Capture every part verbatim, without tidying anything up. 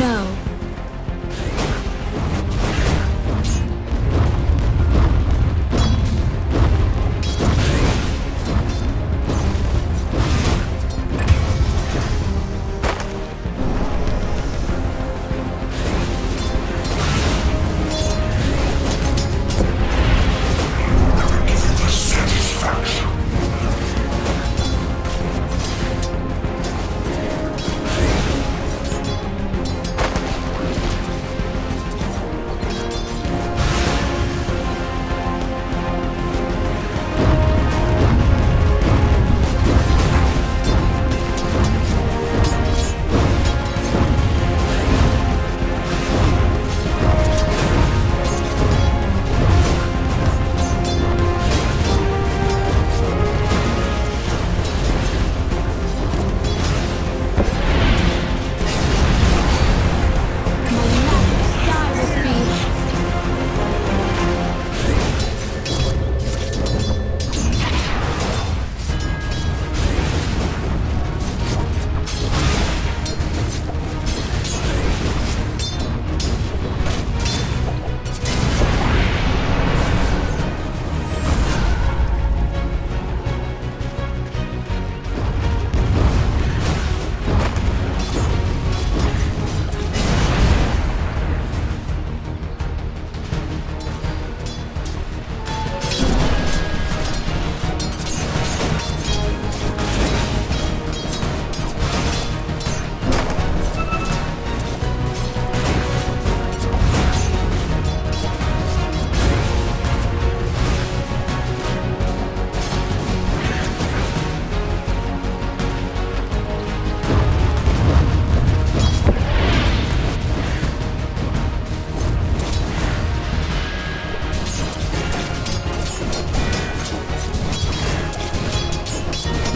No.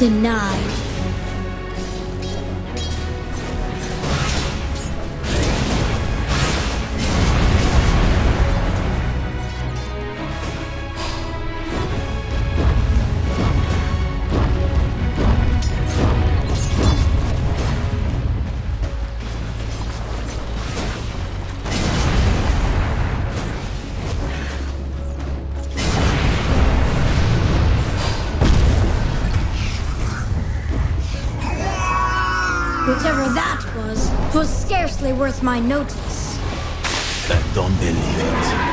Denied. Whatever that was, 'twas scarcely worth my notice. I don't believe it.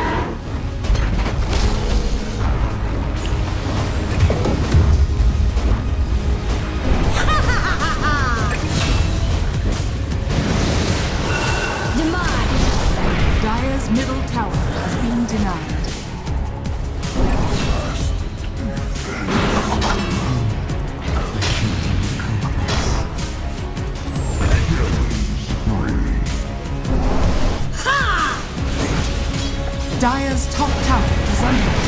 Dire's top tower is under attack.